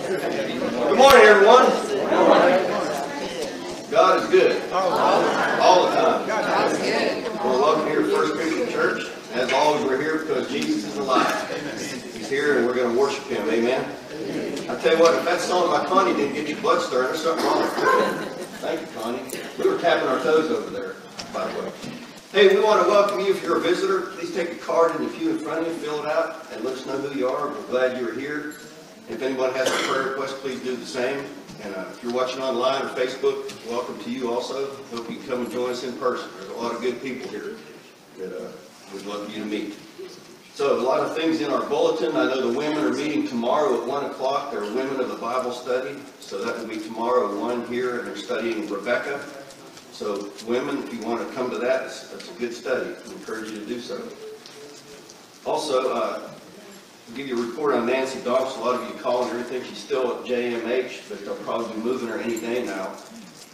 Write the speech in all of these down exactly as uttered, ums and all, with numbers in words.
Good morning, everyone. God is good. All the time. We're welcome here at First Christian Church. As always, we're here because Jesus is alive. He's here and we're going to worship Him. Amen. I tell you what, if that song by Connie didn't get your blood stirring, there's something wrong with it. Thank you, Connie. We were tapping our toes over there, by the way. Hey, we want to welcome you. If you're a visitor, please take a card in the pew in front of you, fill it out, and let us know who you are. We're glad you're here. If anyone has a prayer request, please do the same. And uh, if you're watching online or Facebook, welcome to you also. Hope you can come and join us in person. There's a lot of good people here that uh, we'd love you to meet. So a lot of things in our bulletin. I know the women are meeting tomorrow at one o'clock. They're women of the Bible study. So that will be tomorrow, one here, and they're studying Rebecca. So women, if you want to come to that, that's, that's a good study. I encourage you to do so. Also, uh, I'll give you a report on Nancy Docks. A lot of you calling her everything. She's still at J M H, but they'll probably be moving her any day now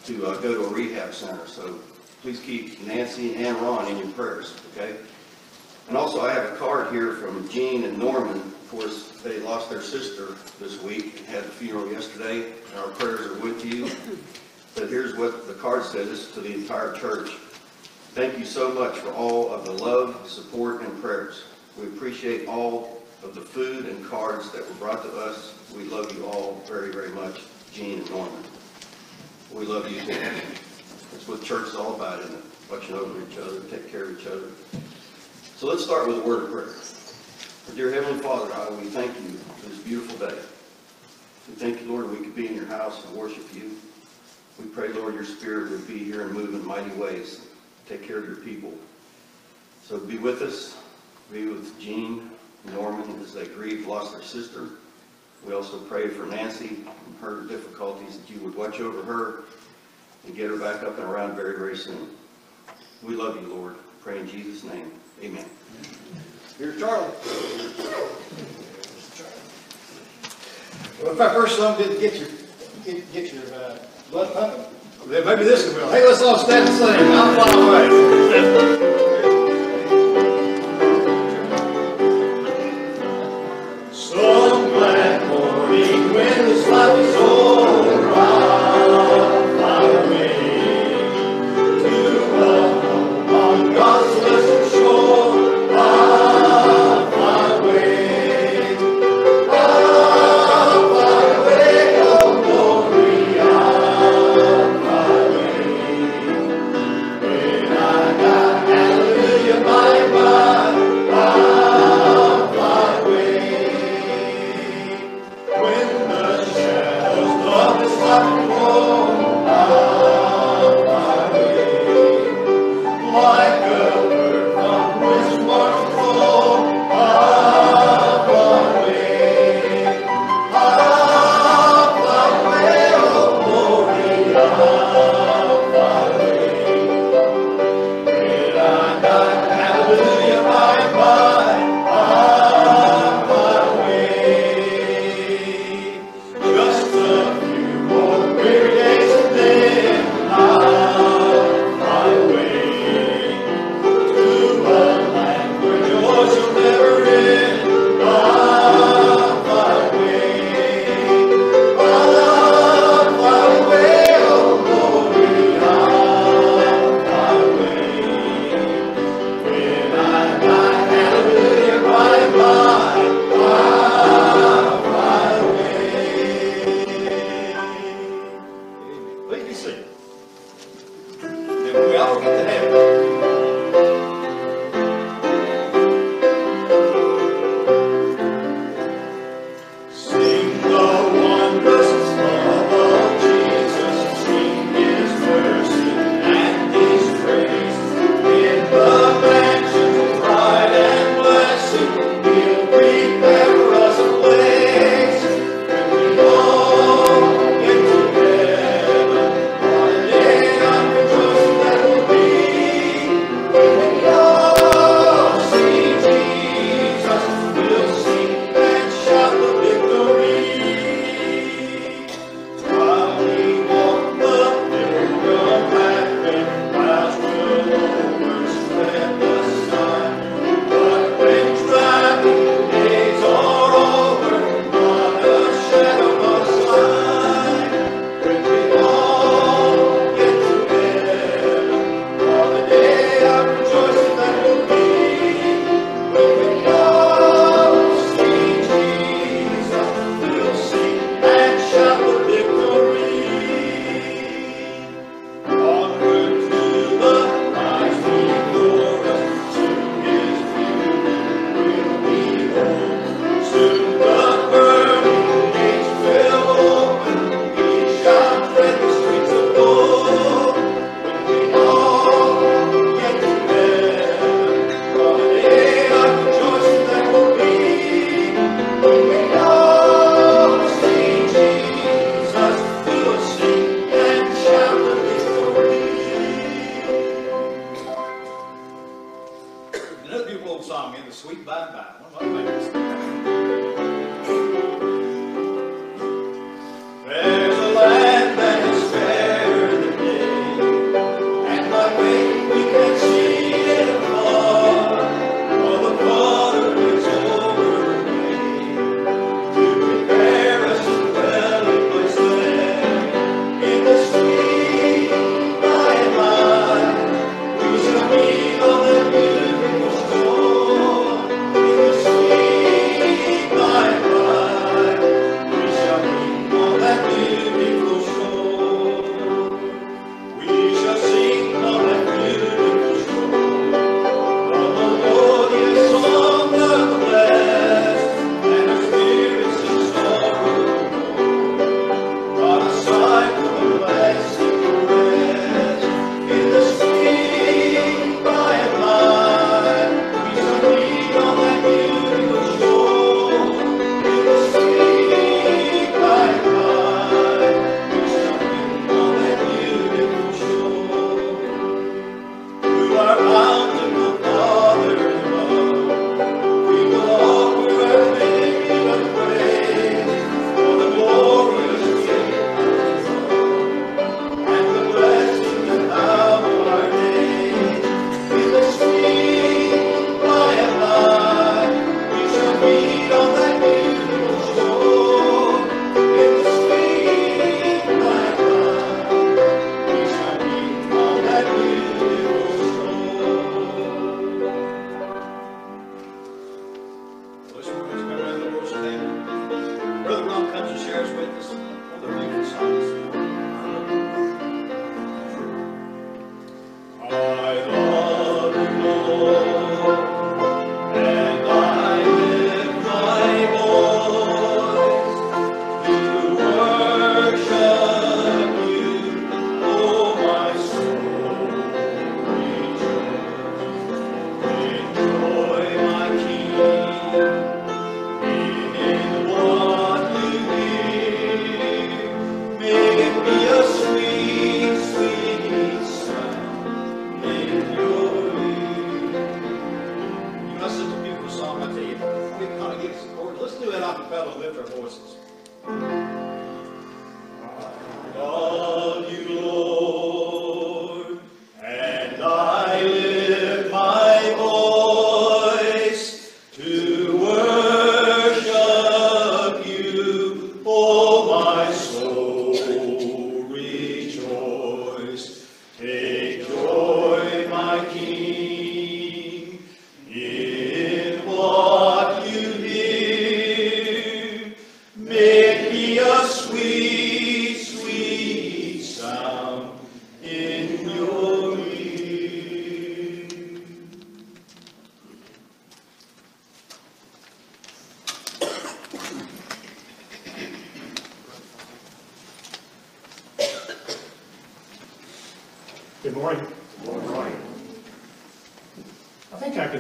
to uh, go to a rehab center. So please keep Nancy and Ron in your prayers, okay? And also I have a card here from Jean and Norman. Of course, they lost their sister this week and had the funeral yesterday. Our prayers are with you. But here's what the card says. This is to the entire church. Thank you so much for all of the love, support, and prayers. We appreciate all of the food and cards that were brought to us. We love you all very, very much, Jean and Norman. We love you too. That's what church is all about, isn't it? Watching over each other, take care of each other. So let's start with a word of prayer. Dear Heavenly Father, I, we thank you for this beautiful day. We thank you, Lord, we could be in your house and worship you. We pray, Lord, your spirit would be here and move in mighty ways. Take care of your people. So be with us. Be with Jean, Norman, as they grieve, lost their sister. We also pray for Nancy and her difficulties, that you would watch over her and get her back up and around very, very soon. We love you, Lord. Pray in Jesus' name. Amen. Here's Charlie. Well, if that first song didn't get your, get, get your uh, blood pumping, then maybe this one will. Hey, let's all stand and sing. I'll follow away. Hallelujah.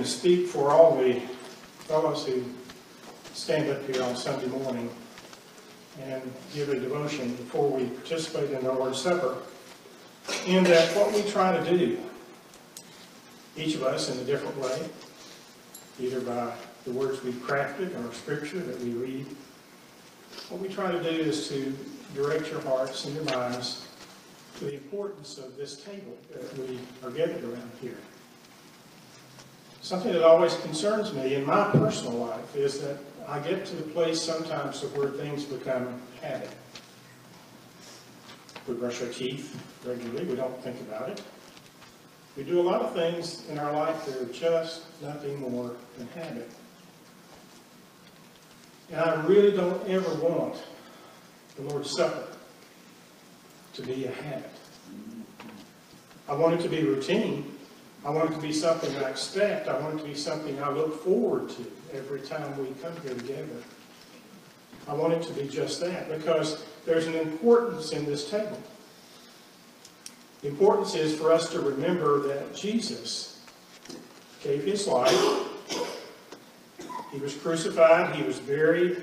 Speak for all the fellows who stand up here on Sunday morning and give a devotion before we participate in the Lord's Supper, in that what we try to do, each of us in a different way, either by the words we've crafted or scripture that we read, what we try to do is to direct your hearts and your minds to the importance of this table that we are gathered around here. Something that always concerns me in my personal life is that I get to the place sometimes of where things become habit. We brush our teeth regularly. We don't think about it. We do a lot of things in our life that are just nothing more than habit. And I really don't ever want the Lord's Supper to be a habit. I want it to be routine. I want it to be something I expect. I want it to be something I look forward to every time we come here together. I want it to be just that, because there's an importance in this table. The importance is for us to remember that Jesus gave his life. He was crucified. He was buried.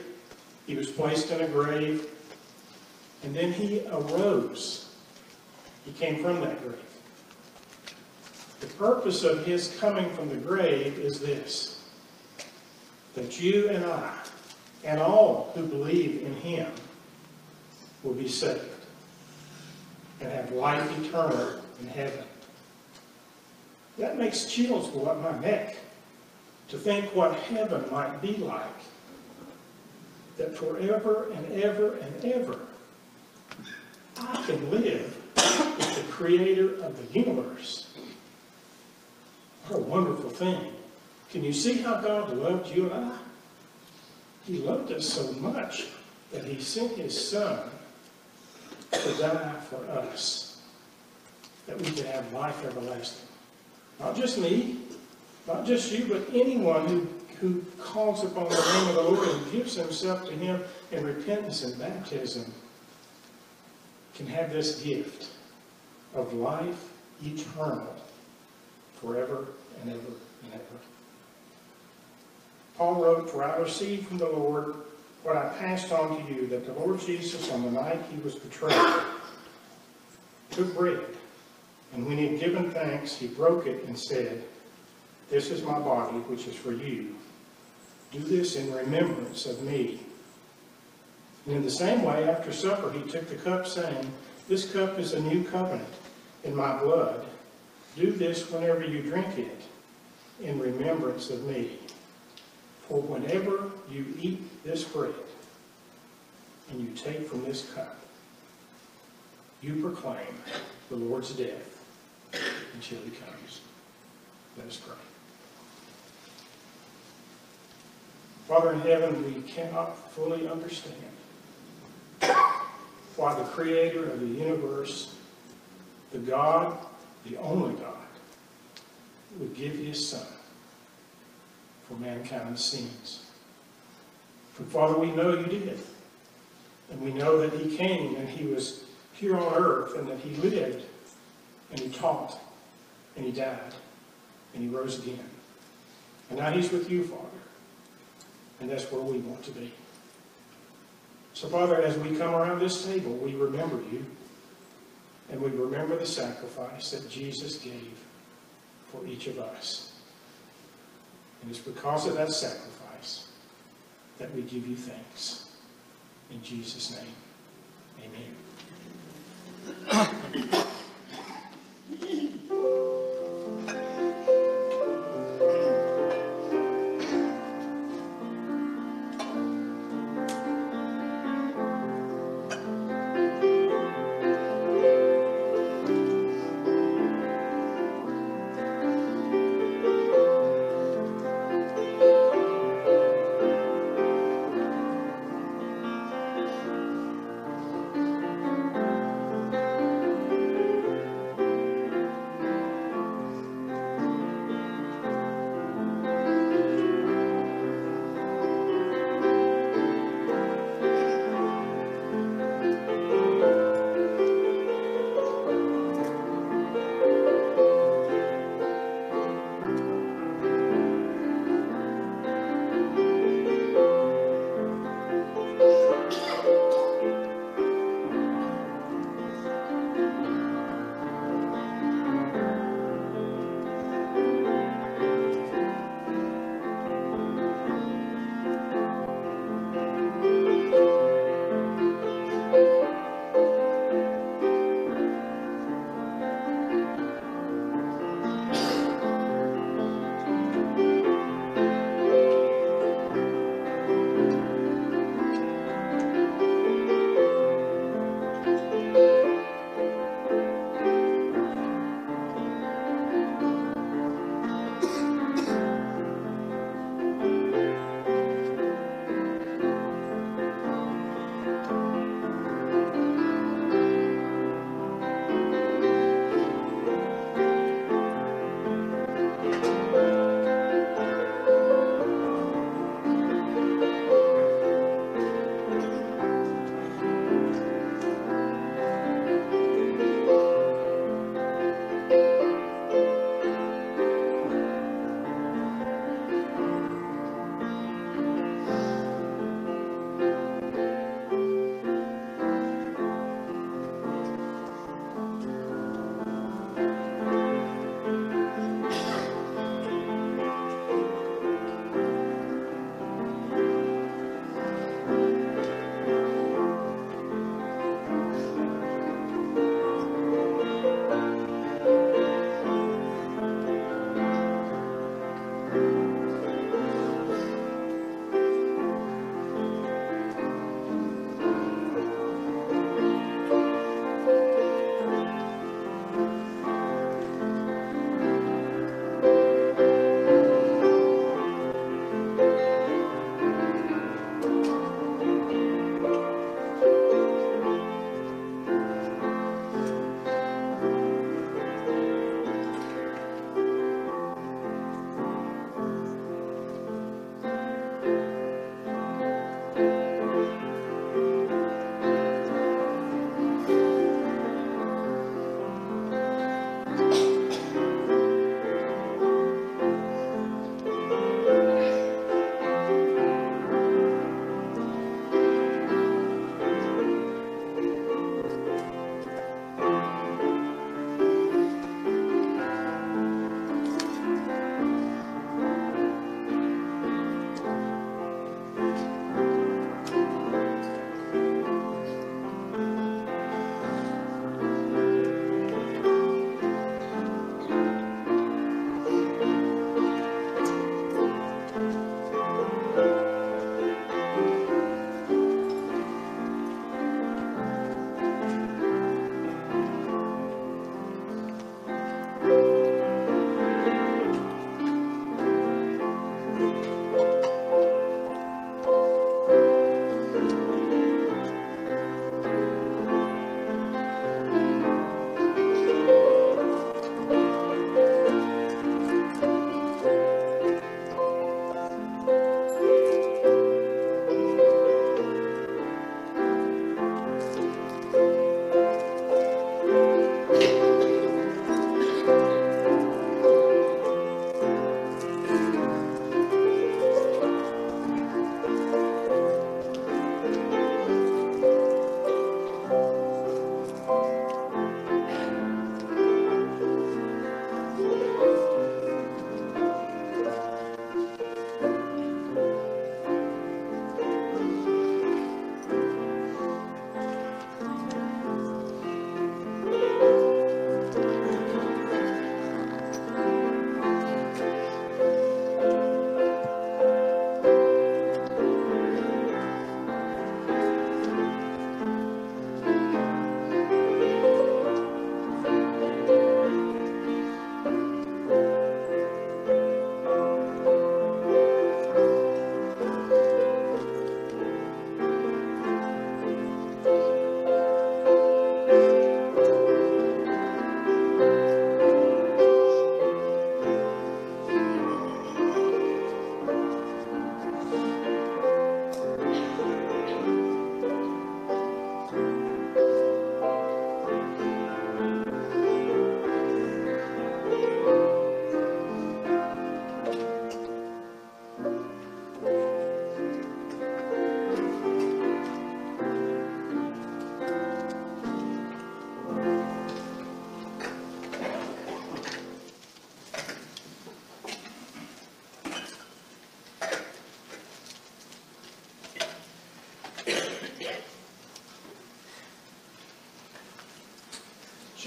He was placed in a grave. And then he arose. He came from that grave. The purpose of his coming from the grave is this: that you and I, and all who believe in him, will be saved and have life eternal in heaven. That makes chills go up my neck to think what heaven might be like. That forever and ever and ever, I can live with the creator of the universe. What a wonderful thing. Can you see how God loved you and I? He loved us so much that he sent his son to die for us, that we could have life everlasting. Not just me, not just you, but anyone who, who calls upon the name of the Lord and gives himself to him in repentance and baptism can have this gift of life eternal, forever and ever and ever. Paul wrote, "For I received from the Lord what I passed on to you, that the Lord Jesus, on the night he was betrayed, took bread, and when he had given thanks, he broke it and said, 'This is my body, which is for you. Do this in remembrance of me.' And in the same way, after supper, he took the cup, saying, 'This cup is a new covenant in my blood. Do this whenever you drink it in remembrance of me. For whenever you eat this bread and you take from this cup, you proclaim the Lord's death until he comes.'" Let us pray. Father in heaven, we cannot fully understand why the creator of the universe, the God, the only God, would give his son for mankind's sins. But Father, we know you did. And we know that he came and he was here on earth, and that he lived and he taught and he died and he rose again. And now he's with you, Father. And that's where we want to be. So Father, as we come around this table, we remember you. And we remember the sacrifice that Jesus gave for each of us. And it's because of that sacrifice that we give you thanks. In In Jesus' name, amen.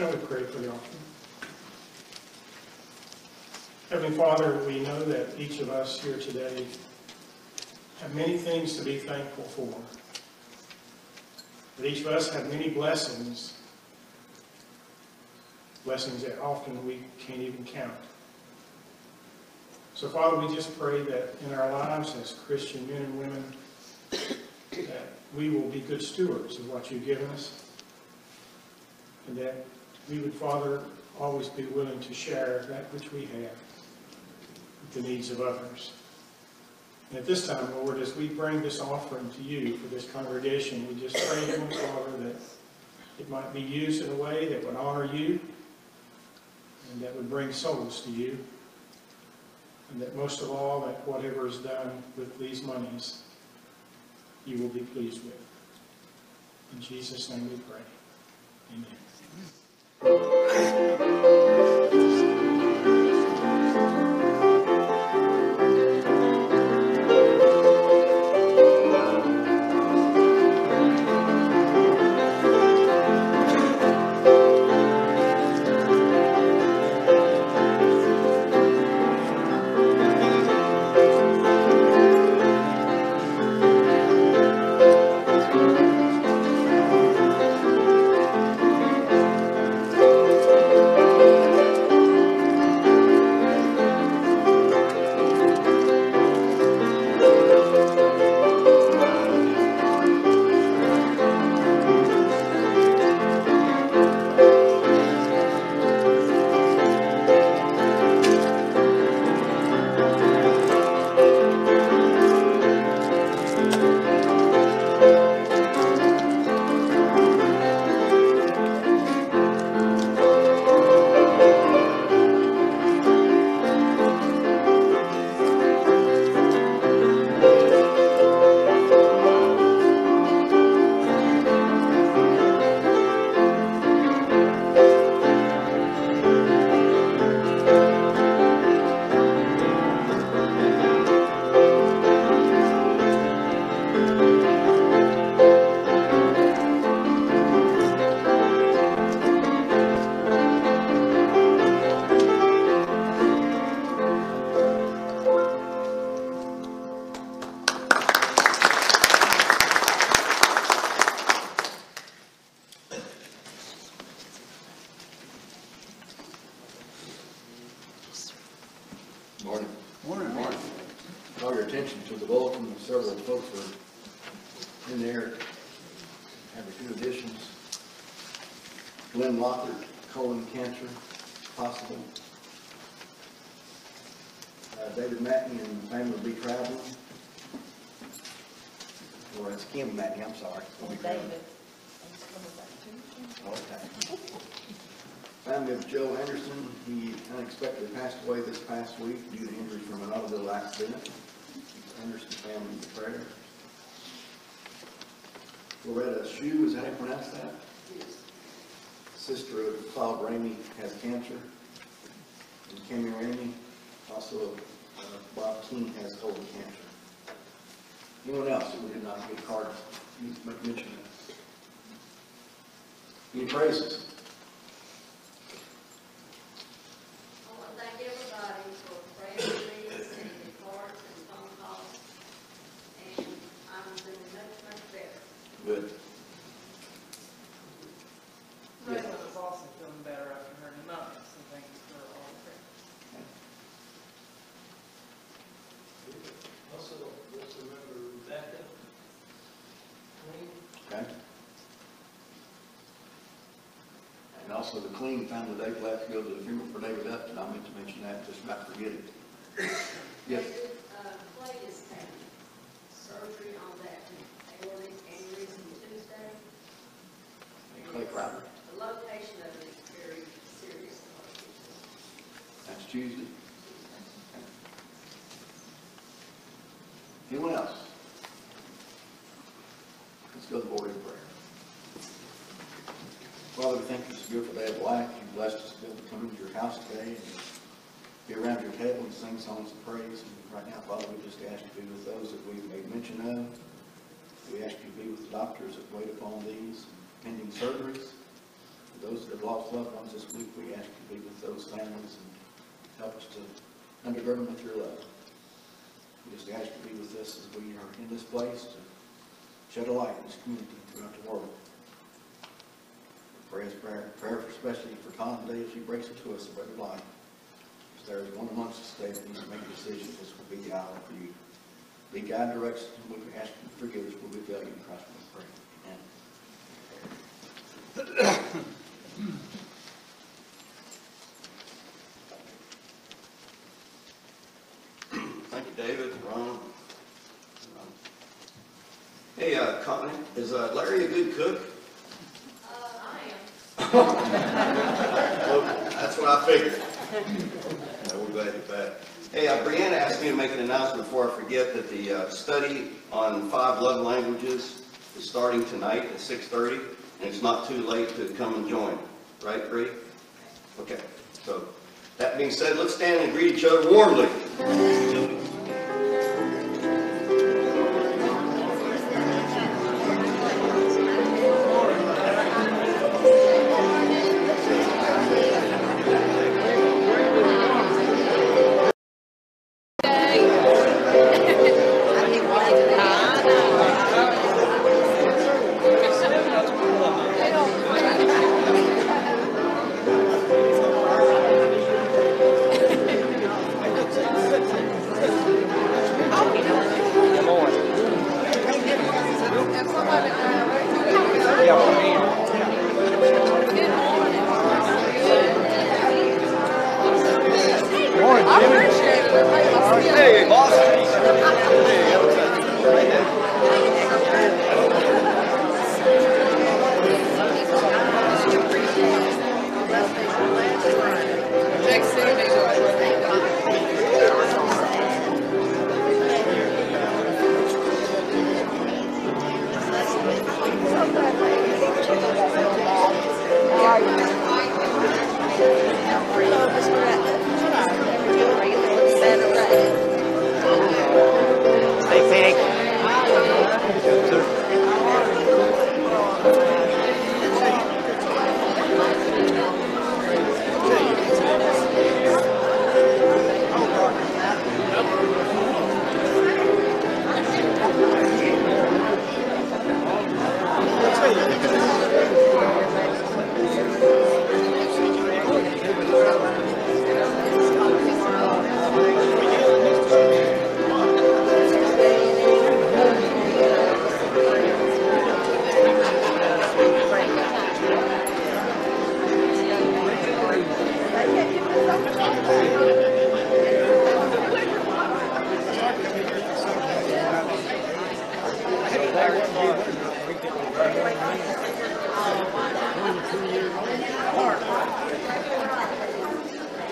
Shall we pray for the offering? Heavenly Father, we know that each of us here today have many things to be thankful for. That each of us have many blessings, blessings that often we can't even count. So Father, we just pray that in our lives as Christian men and women, that we will be good stewards of what you've given us, and that we would, Father, always be willing to share that which we have with the needs of others. And at this time, Lord, as we bring this offering to you for this congregation, we just pray, Heavenly Father, that it might be used in a way that would honor you and that would bring souls to you, and that most of all, that whatever is done with these monies, you will be pleased with. In Jesus' name we pray. Amen. Praises. I want to thank everybody for prayers, and cards, and phone calls, and I'm doing much, much better. Good. Raylan yes. was also feeling better after her pneumonia, so thank you for all the prayers. Also, let's remember Rebecca. Okay. And also the Clean family, they will have to go to the funeral for David Upton. I meant to mention that, just about forget it. Yes? Clay is having surgery on that aortic aneurysm Tuesday. Clay Crowder. The location of it is very serious. That's Tuesday. Okay. Anyone else? Let's go to the board in prayer. Father, we thank you for this beautiful day of life. You blessed us to be able to come into your house today and be around your table and sing songs of praise. And right now, Father, we just ask you to be with those that we've made mention of. We ask you to be with the doctors that wait upon these pending surgeries. those that have lost loved ones this week, we ask you to be with those families and help us to undergird them with your love. We just ask you to be with us as we are in this place to shed a light in this community throughout the world. Prayer, prayer for especially for Tom today as he breaks it to us, the bread of life. If there is one amongst us today that needs to make a decision, this will be the hour for you. Be God directs us, and we ask you to forgive us, we'll be failure in Christ's name. Thank you, David, Ron. Hey, uh, Connie, is uh, Larry a good cook? Uh, I am. Well, that's what I figured. Yeah, we're glad you're back. Hey, uh, Brianna asked me to make an announcement before I forget that the uh, study on five love languages is starting tonight at six thirty. And it's not too late to come and join. Right, Bree? Okay. So, that being said, let's stand and greet each other warmly.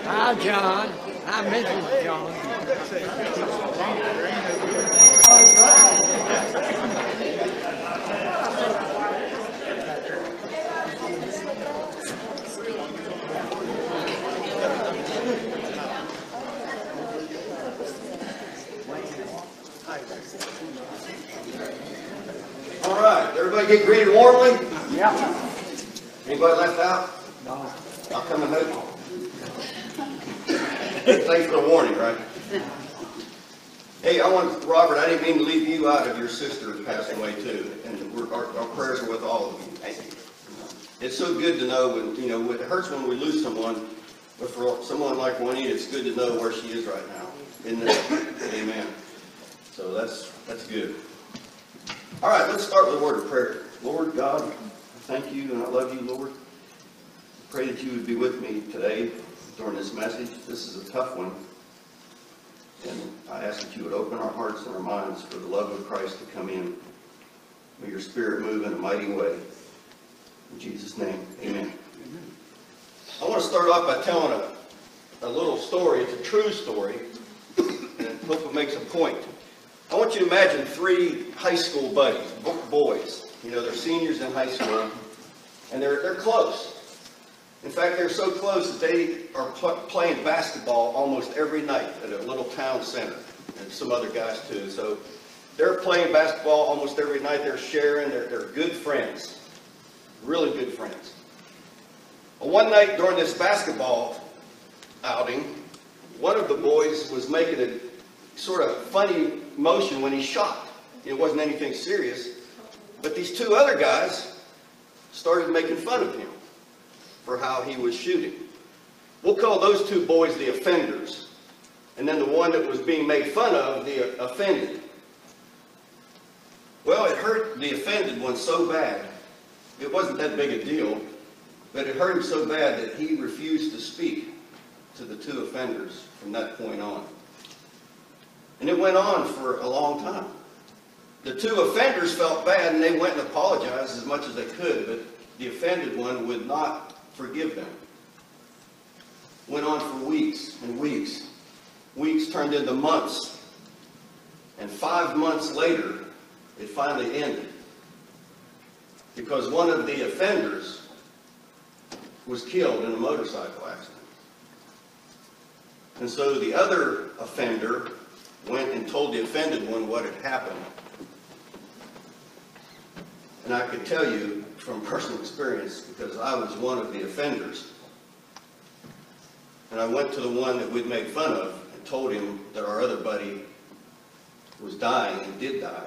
Hi, John. I mentioned John. All right. Everybody get greeted warmly? Yeah. Anybody left out? No. I'll come and help. Thanks for the warning, right? Hey, I want, Robert, I didn't mean to leave you out of your sister passing away too, and we're, our, our prayers are with all of you. Thank you. It's so good to know when, you know, it hurts when we lose someone, but for someone like Juanita, it's good to know where she is right now. Isn't it? Amen. So that's, that's good. All right, let's start with a word of prayer. Lord God, I thank you and I love you, Lord. I pray that you would be with me today during this message. This is a tough one, and I ask that you would open our hearts and our minds for the love of Christ to come in. May your spirit move in a mighty way. In Jesus' name, amen. Amen. I want to start off by telling a, a little story. It's a true story, and I hope it makes a point. I want you to imagine three high school buddies, boys. You know, they're seniors in high school, and they're, they're close. In fact, they're so close that they are pl playing basketball almost every night at a little town center, and some other guys too. So they're playing basketball almost every night. They're sharing. They're, they're good friends, really good friends. Well, one night during this basketball outing, one of the boys was making a sort of funny motion when he shot. It wasn't anything serious. But these two other guys started making fun of him for how he was shooting. We'll call those two boys the offenders. And then the one that was being made fun of, the offended. Well, it hurt the offended one so bad. It wasn't that big a deal, but it hurt him so bad that he refused to speak to the two offenders from that point on. And it went on for a long time. The two offenders felt bad, and they went and apologized as much as they could, but the offended one would not forgive them. Went on for weeks and weeks. Weeks turned into months. And five months later, it finally ended. Because one of the offenders was killed in a motorcycle accident. And so the other offender went and told the offended one what had happened. And I can tell you from personal experience, because I was one of the offenders. And I went to the one that we'd made fun of and told him that our other buddy was dying and did die.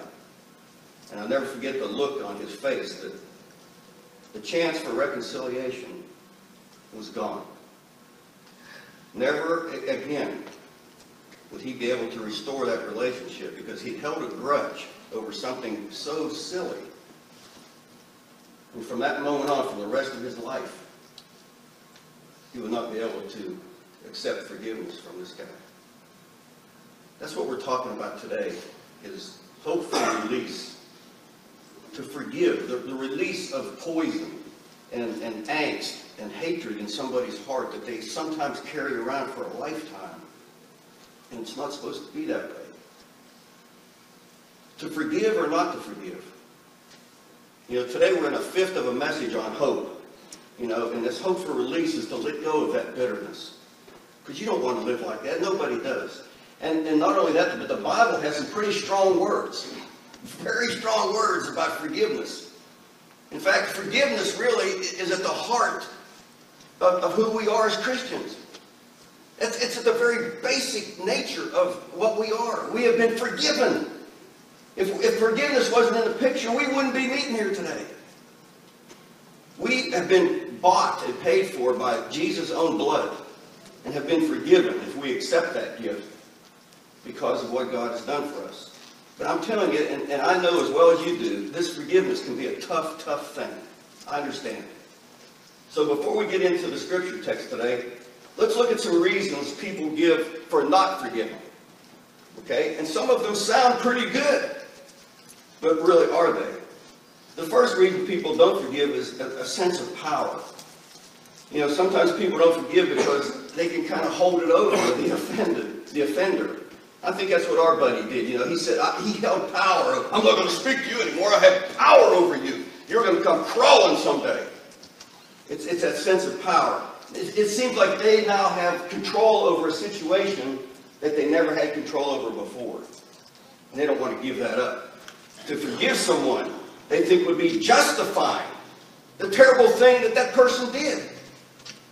And I'll never forget the look on his face, that the chance for reconciliation was gone. Never again would he be able to restore that relationship, because he held a grudge over something so silly. And from that moment on, for the rest of his life, he will not be able to accept forgiveness from this guy. That's what we're talking about today, is hopeful release, to forgive, the, the release of poison and, and angst and hatred in somebody's heart that they sometimes carry around for a lifetime. And it's not supposed to be that way. To forgive or not to forgive. You know, today we're in a fifth of a message on hope. You know, and this hope for release is to let go of that bitterness. Because you don't want to live like that. Nobody does. And, and not only that, but the Bible has some pretty strong words. Very strong words about forgiveness. In fact, forgiveness really is at the heart of, of who we are as Christians. It's, it's at the very basic nature of what we are. We have been forgiven. If, if forgiveness wasn't in the picture, we wouldn't be meeting here today. We have been bought and paid for by Jesus' own blood and have been forgiven if we accept that gift because of what God has done for us. But I'm telling you, and, and I know as well as you do, this forgiveness can be a tough, tough thing. I understand. So before we get into the scripture text today, let's look at some reasons people give for not forgiving. Okay? And some of them sound pretty good, but really are they? The first reason people don't forgive is a, a sense of power. You know, sometimes people don't forgive because they can kind of hold it over the offended, the offender. I think that's what our buddy did. You know, he said, I, he held power. I'm not going to speak to you anymore. I have power over you. You're going to come crawling someday. It's, it's that sense of power. It, it seems like they now have control over a situation that they never had control over before. And they don't want to give that up. To forgive someone, they think would be justifying the terrible thing that that person did,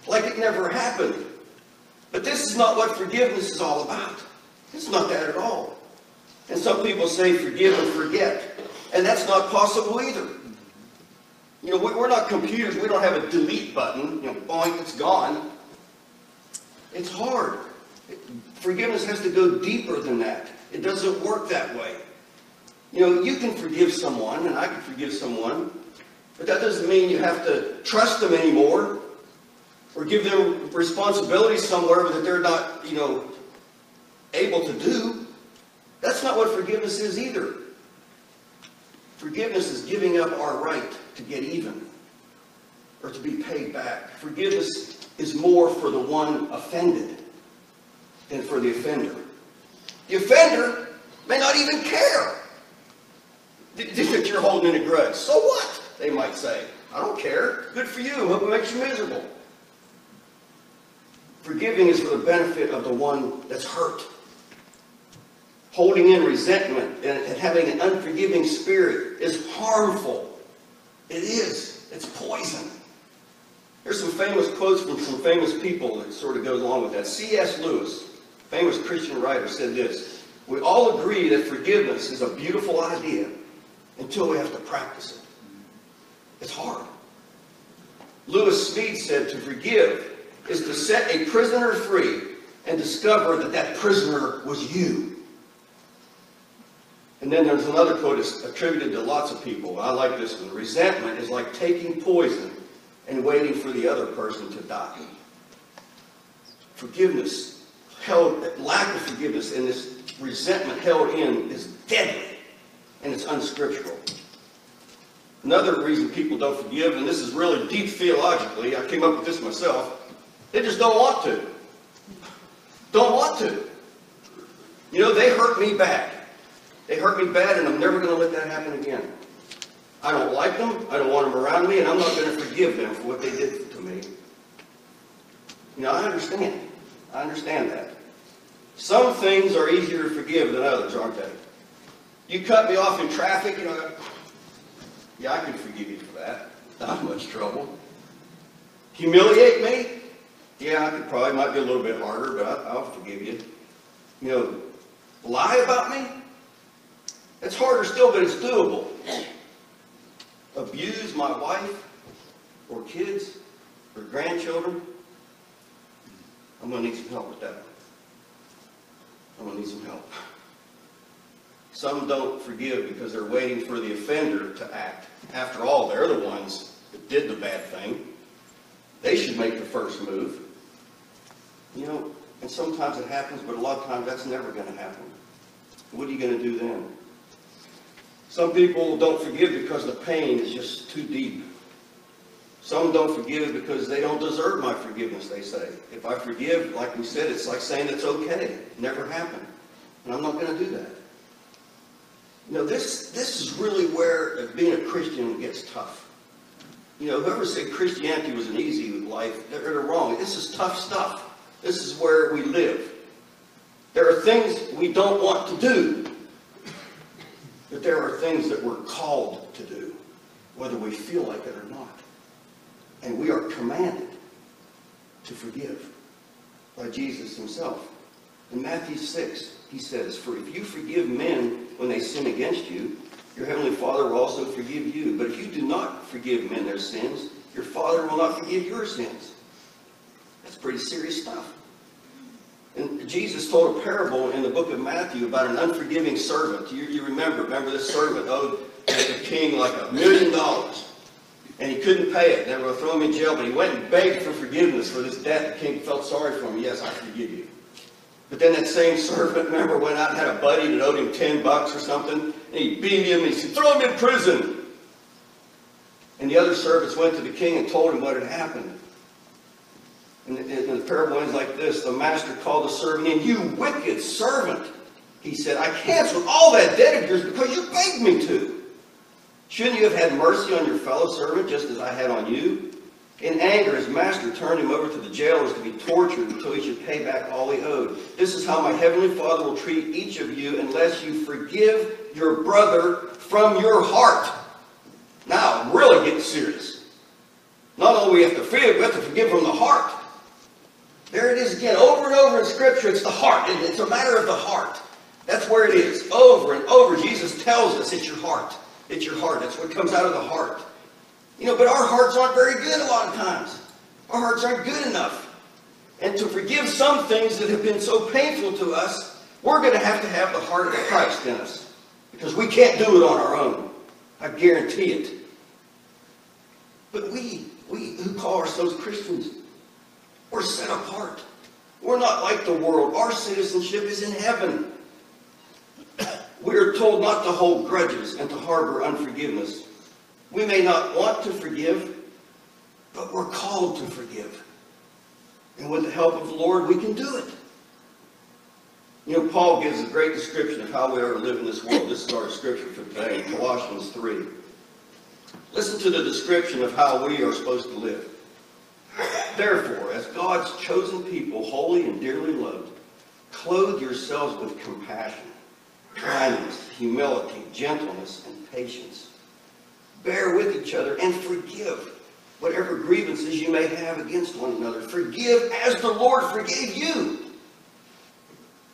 like it never happened. But this is not what forgiveness is all about. It's not that at all. And some people say forgive and forget, and that's not possible either. You know, we're not computers. We don't have a delete button. You know, boing, it's gone. It's hard. Forgiveness has to go deeper than that. It doesn't work that way. You know, you can forgive someone, and I can forgive someone, but that doesn't mean you have to trust them anymore or give them responsibility somewhere that they're not, you know, able to do. That's not what forgiveness is either. Forgiveness is giving up our right to get even or to be paid back. Forgiveness is more for the one offended than for the offender. The offender may not even care that you're holding in a grudge. So what? They might say. I don't care. Good for you. Hope it makes you miserable. Forgiving is for the benefit of the one that's hurt. Holding in resentment and having an unforgiving spirit is harmful. It is. It's poison. Here's some famous quotes from some famous people that sort of goes along with that. C S Lewis, famous Christian writer, said this: we all agree that forgiveness is a beautiful idea until we have to practice it. It's hard. Lewis Speed said, to forgive is to set a prisoner free and discover that that prisoner was you. And then there's another quote that's attributed to lots of people. I like this one. Resentment is like taking poison and waiting for the other person to die. Forgiveness, held, lack of forgiveness and this resentment held in is deadly. And it's unscriptural. Another reason people don't forgive, and this is really deep theologically, I came up with this myself, they just don't want to. Don't want to. You know, they hurt me bad. They hurt me bad, and I'm never going to let that happen again. I don't like them, I don't want them around me, and I'm not going to forgive them for what they did to me. You know, I understand. I understand that. Some things are easier to forgive than others, aren't they? You cut me off in traffic, you know, yeah, I can forgive you for that. Not much trouble. Humiliate me? Yeah, I could probably, might be a little bit harder, but I, I'll forgive you. You know, lie about me? It's harder still, but it's doable. Abuse my wife or kids or grandchildren? I'm going to need some help with that. I'm going to need some help. Some don't forgive because they're waiting for the offender to act. After all, they're the ones that did the bad thing. They should make the first move. You know, and sometimes it happens, but a lot of times that's never going to happen. What are you going to do then? Some people don't forgive because the pain is just too deep. Some don't forgive because they don't deserve my forgiveness, they say. If I forgive, like we said, it's like saying it's okay. It never happened. And I'm not going to do that. You know, this, this is really where being a Christian gets tough. You know, whoever said Christianity was an easy life, they're, they're wrong. This is tough stuff. This is where we live. There are things we don't want to do, but there are things that we're called to do, whether we feel like it or not. And we are commanded to forgive by Jesus himself. In Matthew six, he says, for if you forgive men when they sin against you, your heavenly Father will also forgive you. But if you do not forgive men their sins, your Father will not forgive your sins. That's pretty serious stuff. And Jesus told a parable in the book of Matthew about an unforgiving servant. You, you remember, remember this servant owed the king like a million dollars. And he couldn't pay it. They were going to throw him in jail, but he went and begged for forgiveness for this debt. The king felt sorry for him. Yes, I forgive you. But then that same servant, remember, went out and had a buddy that owed him ten bucks or something. And he beat him and he said, throw him in prison. And the other servants went to the king and told him what had happened. And the, and the parable ends like this. The master called the servant in, you wicked servant. He said, I canceled all that debt of yours because you begged me to. Shouldn't you have had mercy on your fellow servant just as I had on you? In anger, his master turned him over to the jailers to be tortured until he should pay back all he owed. This is how my heavenly Father will treat each of you unless you forgive your brother from your heart. Now, I'm really getting serious. Not only do we have to forgive, we have to forgive from the heart. There it is again, over and over in Scripture. It's the heart. It's a matter of the heart. That's where it is. Over and over, Jesus tells us it's your heart. It's your heart. That's what comes out of the heart. You know, but our hearts aren't very good a lot of times. Our hearts aren't good enough. And to forgive some things that have been so painful to us, we're going to have to have the heart of Christ in us. Because we can't do it on our own. I guarantee it. But we, we who call ourselves Christians, we're set apart. We're not like the world. Our citizenship is in heaven. We are told not to hold grudges and to harbor unforgiveness. We may not want to forgive, but we're called to forgive. And with the help of the Lord, we can do it. You know, Paul gives a great description of how we are to live in this world. This is our scripture for today, Colossians three. Listen to the description of how we are supposed to live. Therefore, as God's chosen people, holy and dearly loved, clothe yourselves with compassion, kindness, humility, gentleness, and patience. Bear with each other and forgive whatever grievances you may have against one another. Forgive as the Lord forgave you.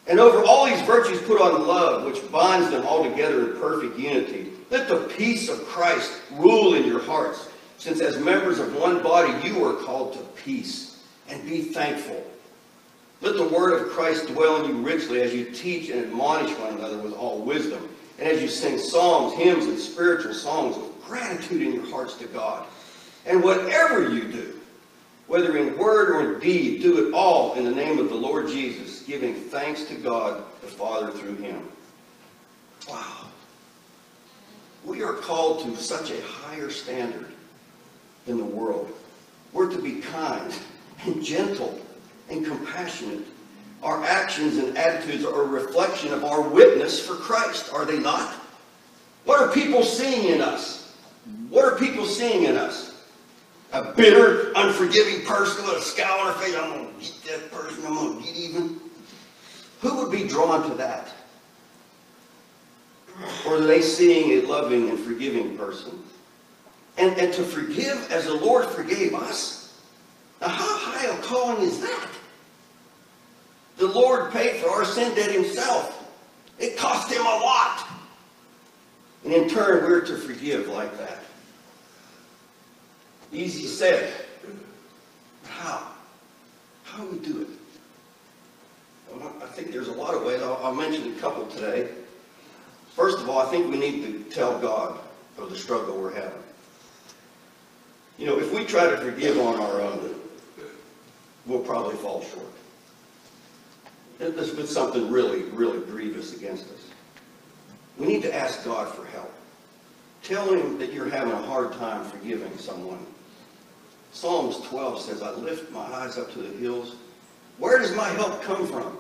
And over all these virtues put on love, which binds them all together in perfect unity. Let the peace of Christ rule in your hearts, since as members of one body you are called to peace, and be thankful. Let the word of Christ dwell in you richly as you teach and admonish one another with all wisdom, and as you sing psalms, hymns, and spiritual songs with gratitude in your hearts to God. And whatever you do, whether in word or in deed, do it all in the name of the Lord Jesus, giving thanks to God the Father through him. Wow. We are called to such a higher standard than the world. We're to be kind and gentle and compassionate. Our actions and attitudes are a reflection of our witness for Christ, are they not? What are people seeing in us? What are people seeing in us? A bitter, unforgiving person with a scowl on her face. I'm going to get that person. I'm going to get even. Who would be drawn to that? Or are they seeing a loving and forgiving person? And, and to forgive as the Lord forgave us? Now, how high a calling is that? The Lord paid for our sin debt himself. It cost him a lot. And in turn, we're to forgive like that. Easy said. But how? How do we do it? Well, I think there's a lot of ways. I'll, I'll mention a couple today. First of all, I think we need to tell God of the struggle we're having. You know, if we try to forgive on our own, we'll probably fall short. There's been something really, really grievous against us. We need to ask God for help. Tell him that you're having a hard time forgiving someone. Psalms twelve says, I lift my eyes up to the hills. Where does my help come from?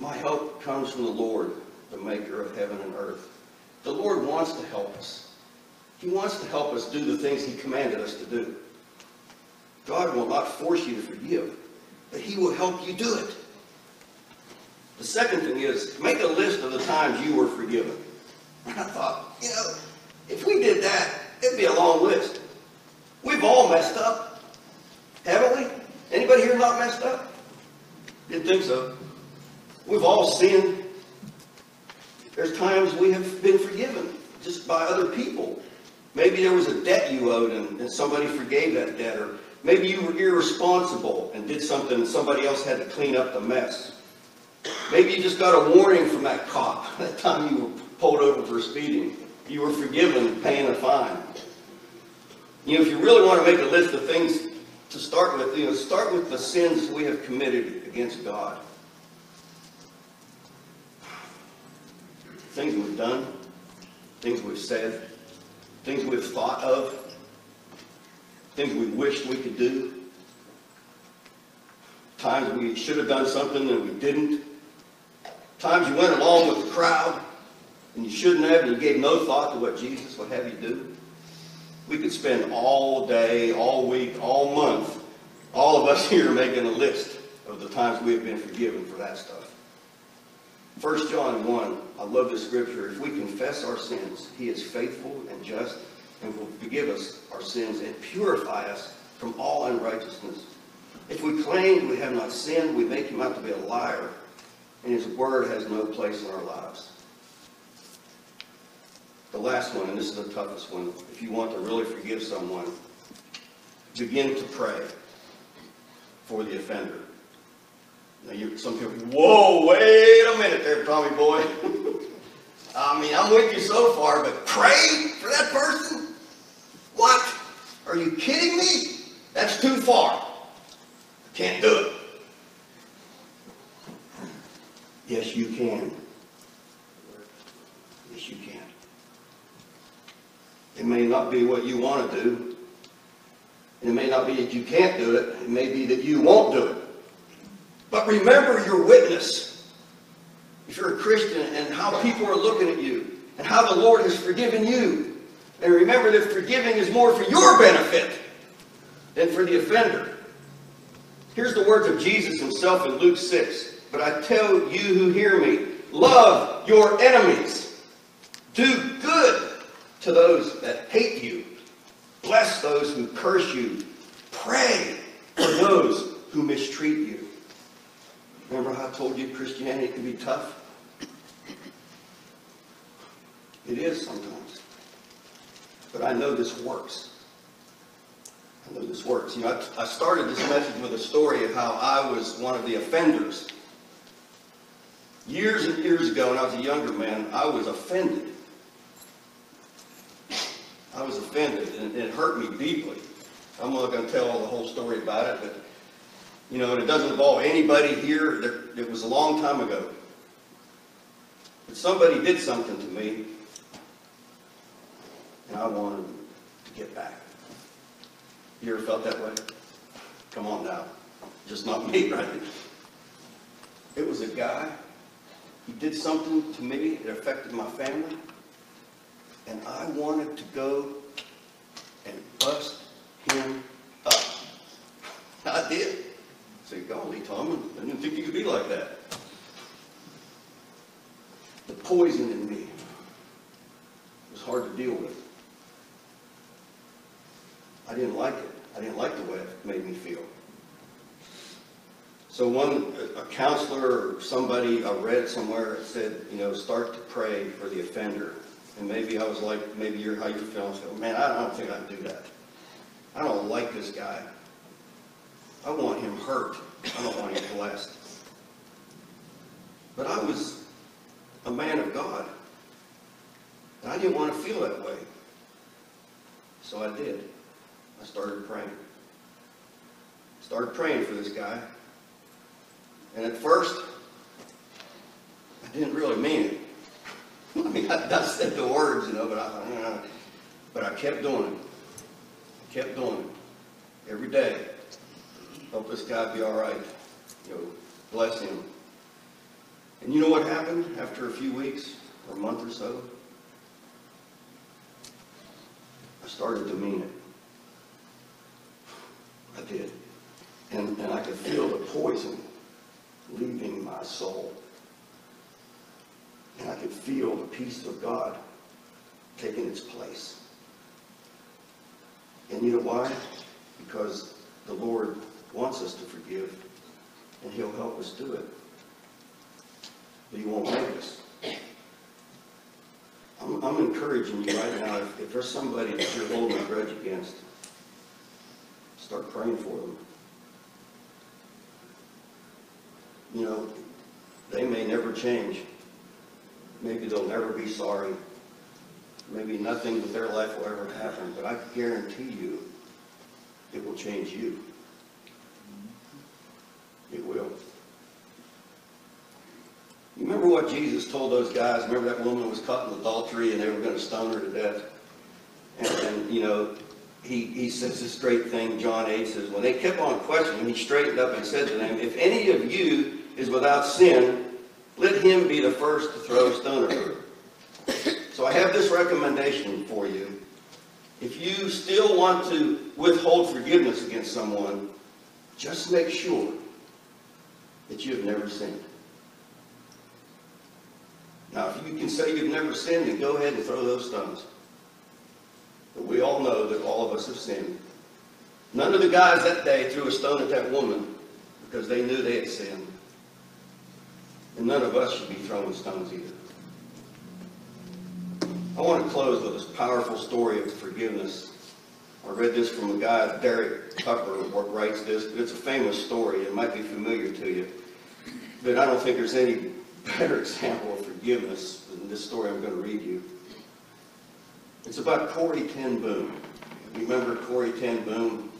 My help comes from the Lord, the maker of heaven and earth. The Lord wants to help us. He wants to help us do the things he commanded us to do. God will not force you to forgive, but he will help you do it. The second thing is, make a list of the times you were forgiven. And I thought, you know, if we did that, it'd be a long list. We've all messed up, haven't we? Anybody here not messed up? Didn't think so. We've all sinned. There's times we have been forgiven just by other people. Maybe there was a debt you owed and, and somebody forgave that debt. Or maybe you were irresponsible and did something and somebody else had to clean up the mess. Maybe you just got a warning from that cop that time you were pulled over for speeding. You were forgiven and paying a fine. You know, if you really want to make a list of things to start with, you know, start with the sins we have committed against God. Things we've done, things we've said, things we've thought of, things we wished we could do, times we should have done something and we didn't, times you went along with the crowd and you shouldn't have, and you gave no thought to what Jesus would have you do. We could spend all day, all week, all month, all of us here making a list of the times we have been forgiven for that stuff. First John one, I love this scripture. If we confess our sins, he is faithful and just and will forgive us our sins and purify us from all unrighteousness. If we claim we have not sinned, we make him out to be a liar, and his word has no place in our lives. The last one, and this is the toughest one, if you want to really forgive someone, begin to pray for the offender. Now, you, some people, whoa, wait a minute there, Tommy boy. I mean, I'm with you so far, but pray for that person? What? Are you kidding me? That's too far. Can't do it. Yes, you can. Yes, you can. It may not be what you want to do. It may not be that you can't do it. It may be that you won't do it. But remember your witness. If you're a Christian and how people are looking at you and how the Lord has forgiven you. And remember that forgiving is more for your benefit than for the offender. Here's the words of Jesus himself in Luke six. But I tell you who hear me, love your enemies. Do good to those that hate you. Bless those who curse you. Pray for those who mistreat you. Remember how I told you Christianity can be tough? It is sometimes. But I know this works. I know this works. You know, I, I started this message with a story of how I was one of the offenders. Years and years ago, when I was a younger man, I was offended. I was offended, and it hurt me deeply. I'm not going to tell all the whole story about it, but, you know, and it doesn't involve anybody here. That, it was a long time ago. But somebody did something to me, and I wanted to get back. You ever felt that way? Come on now. Just not me, right? It was a guy. He did something to me. It affected my family. And I wanted to go and bust him up. I did. I said, golly, Tom, I didn't think you could be like that. The poison in me was hard to deal with. I didn't like it. I didn't like the way it made me feel. So one, a counselor or somebody, I read somewhere, said, you know, start to pray for the offender. And maybe I was like, maybe you're how you're feeling. So, man, I don't think I can do that. I don't like this guy. I want him hurt. I don't want him blessed. But I was a man of God. And I didn't want to feel that way. So I did. I started praying. Started praying for this guy. And at first, I didn't really mean it. I mean, I, I said the words, you know, but I thought, nah. But I kept doing it. I kept doing it. Every day. Help this guy be all right. You know, bless him. And you know what happened after a few weeks or a month or so? I started to mean it. I did. And, and I could feel the poison leaving my soul. And I could feel the peace of God taking its place. And you know why? Because the Lord wants us to forgive, and He'll help us do it. But He won't make us. I'm, I'm encouraging you right now, if, if there's somebody that you're holding a grudge against, start praying for them. You know, they may never change. Maybe they'll never be sorry. Maybe nothing with their life will ever happen. But I guarantee you, it will change you. It will. You remember what Jesus told those guys? Remember that woman was caught in adultery and they were going to stone her to death? And, and you know, he, he says this great thing, John eight says, when they kept on questioning, he straightened up and said to them, if any of you is without sin, let him be the first to throw a stone at her. So I have this recommendation for you. If you still want to withhold forgiveness against someone, just make sure that you have never sinned. Now, if you can say you've never sinned, then go ahead and throw those stones. But we all know that all of us have sinned. None of the guys that day threw a stone at that woman because they knew they had sinned. And none of us should be throwing stones either. I want to close with this powerful story of forgiveness. I read this from a guy, Derek Tupper, who writes this, but it's a famous story. It might be familiar to you. But I don't think there's any better example of forgiveness than this story I'm going to read you. It's about Corrie ten Boom. You remember Corrie ten Boom?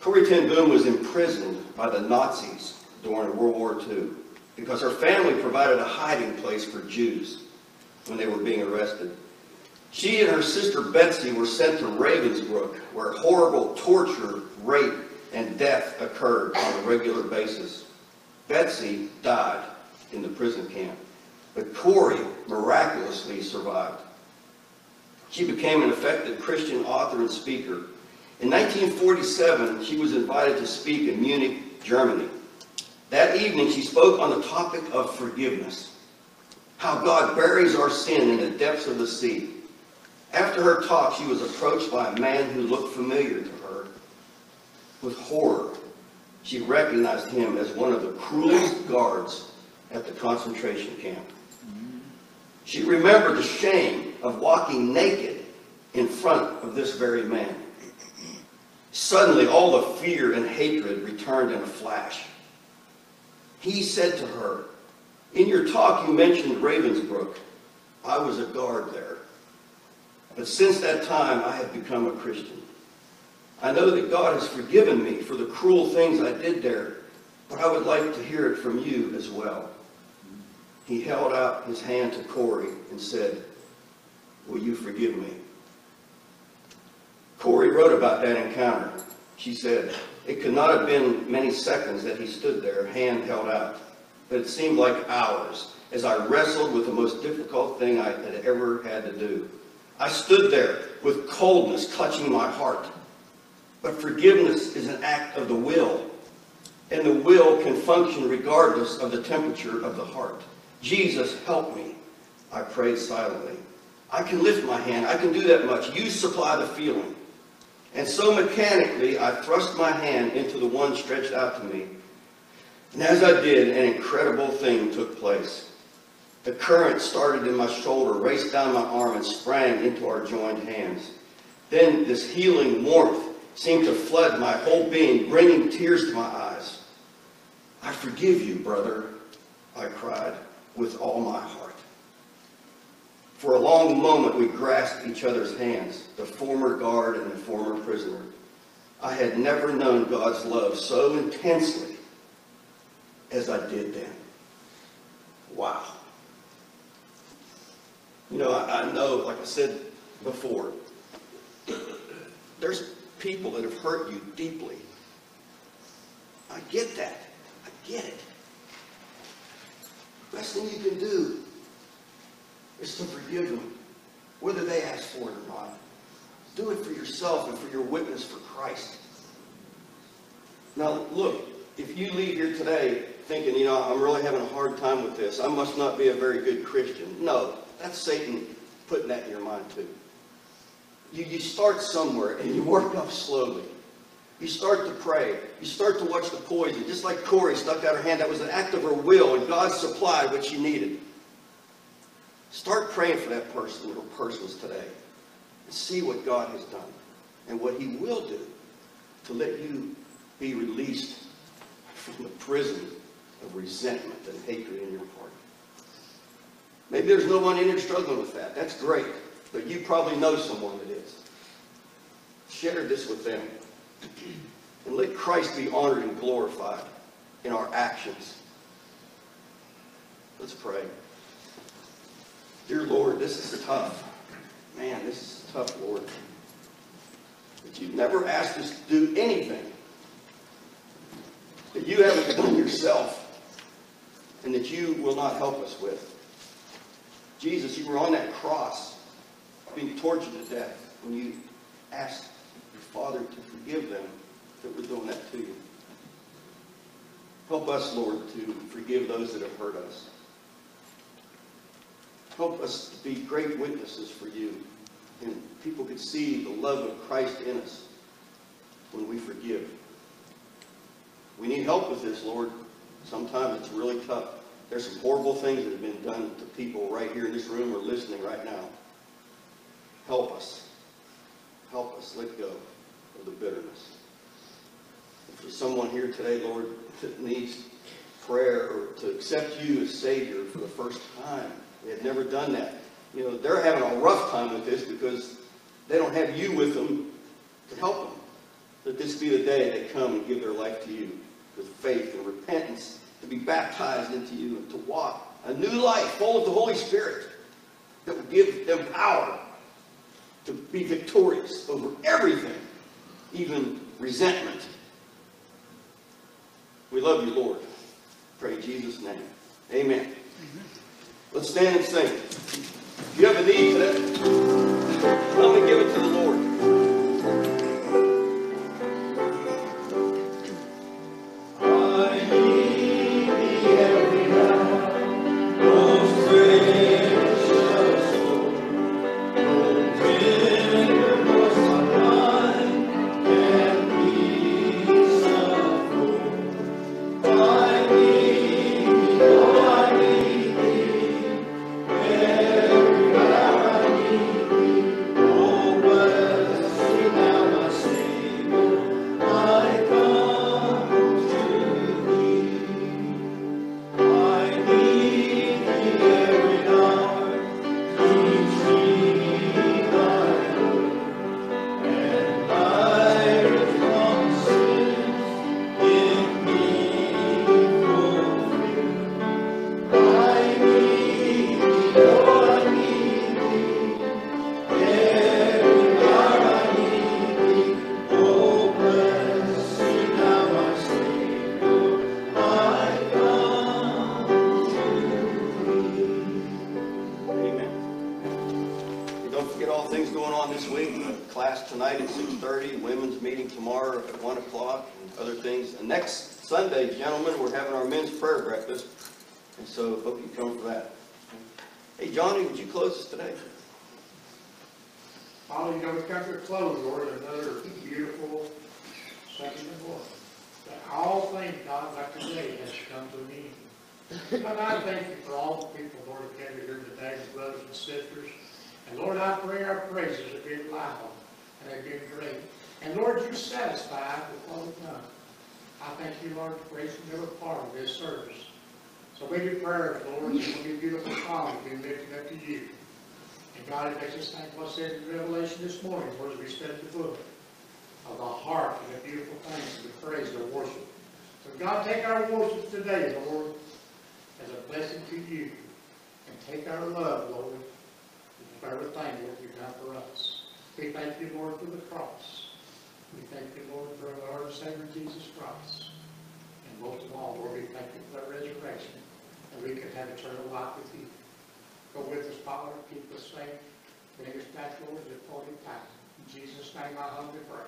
Corrie ten Boom was imprisoned by the Nazis during World War Two. Because her family provided a hiding place for Jews when they were being arrested. She and her sister Betsy were sent to Ravensbrück, where horrible torture, rape, and death occurred on a regular basis. Betsy died in the prison camp, but Corrie miraculously survived. She became an effective Christian author and speaker. In nineteen forty-seven, she was invited to speak in Munich, Germany. That evening, she spoke on the topic of forgiveness, how God buries our sin in the depths of the sea, After her talk, she was approached by a man who looked familiar to her. With horror, she recognized him as one of the cruelest guards at the concentration camp. She remembered the shame of walking naked in front of this very man. Suddenly, all the fear and hatred returned in a flash. He said to her, "In your talk, you mentioned Ravensbrück. I was a guard there. But since that time, I have become a Christian. I know that God has forgiven me for the cruel things I did there, but I would like to hear it from you as well." He held out his hand to Corrie and said, "Will you forgive me?" Corrie wrote about that encounter. She said, "It could not have been many seconds that he stood there, hand held out, but it seemed like hours as I wrestled with the most difficult thing I had ever had to do. I stood there with coldness clutching my heart. But forgiveness is an act of the will, and the will can function regardless of the temperature of the heart. Jesus, help me," I prayed silently. "I can lift my hand. I can do that much. You supply the feeling." And so mechanically, I thrust my hand into the one stretched out to me. And as I did, an incredible thing took place. The current started in my shoulder, raced down my arm, and sprang into our joined hands. Then this healing warmth seemed to flood my whole being, bringing tears to my eyes. "I forgive you, brother," I cried with all my heart. For a long moment, we grasped each other's hands, the former guard and the former prisoner. I had never known God's love so intensely as I did then. Wow. You know, I, I know, like I said before, there's people that have hurt you deeply. I get that. I get it. The best thing you can do is to forgive them, whether they ask for it or not. Do it for yourself and for your witness for Christ. Now, look, if you leave here today thinking, you know, I'm really having a hard time with this, I must not be a very good Christian. No, that's Satan putting that in your mind too. You, you start somewhere and you work up slowly. You start to pray. You start to watch the poison. Just like Corrie stuck out her hand, that was an act of her will, and God supplied what she needed. Start praying for that person or persons today and see what God has done and what he will do to let you be released from the prison of resentment and hatred in your heart. Maybe there's no one in here struggling with that. That's great. But you probably know someone that is. Share this with them. And let Christ be honored and glorified in our actions. Let's pray. Dear Lord, this is tough. Man, this is tough, Lord. That you've never asked us to do anything that you haven't done yourself and that you will not help us with. Jesus, you were on that cross being tortured to death when you asked your Father to forgive them that were doing that to you. Help us, Lord, to forgive those that have hurt us. Help us to be great witnesses for you. And people can see the love of Christ in us when we forgive. We need help with this, Lord. Sometimes it's really tough. There's some horrible things that have been done to people right here in this room or listening right now. Help us. Help us let go of the bitterness. If there's someone here today, Lord, that needs prayer or to accept you as Savior for the first time, they had never done that. You know, they're having a rough time with this because they don't have you with them to help them. Let this be the day they come and give their life to you with faith and repentance, to be baptized into you and to walk a new life full of the Holy Spirit that will give them power to be victorious over everything, even resentment. We love you, Lord. Pray in Jesus' name. Amen. Let's stand and sing. If you have a need for that, come and give it to the Lord. Be women's meeting tomorrow at one o'clock and other things. And next Sunday, gentlemen, we're having our men's prayer breakfast. And so hope you come for that. Hey, Johnny, would you close us today? Father, you know, we've got to close, Lord, another beautiful section of work. That all things, God, like today, has come to an end. But I thank you for all the people, Lord, that came here today, the brothers and sisters. And Lord, I pray our praises have been loud and have been great. And Lord, you're satisfied with what we've done. I thank you, Lord, for gracing every part of this service. So we do prayers, Lord, and we do beautiful songs we lift up to you. And God, it makes us think what's said in Revelation this morning, Lord, as we study the book of the heart and the beautiful things and the praise of worship. So God, take our worship today, Lord, as a blessing to you. And take our love, Lord, and for everything, Lord, you've done for us. We thank you, Lord, for the cross. We thank you, Lord, for our Lord and Savior Jesus Christ. And most of all, Lord, we thank you for the resurrection, and we can have eternal life with you. Go with us, Father, keep us safe. Bring us back, Lord, to the appointed time. In Jesus' name I humbly pray.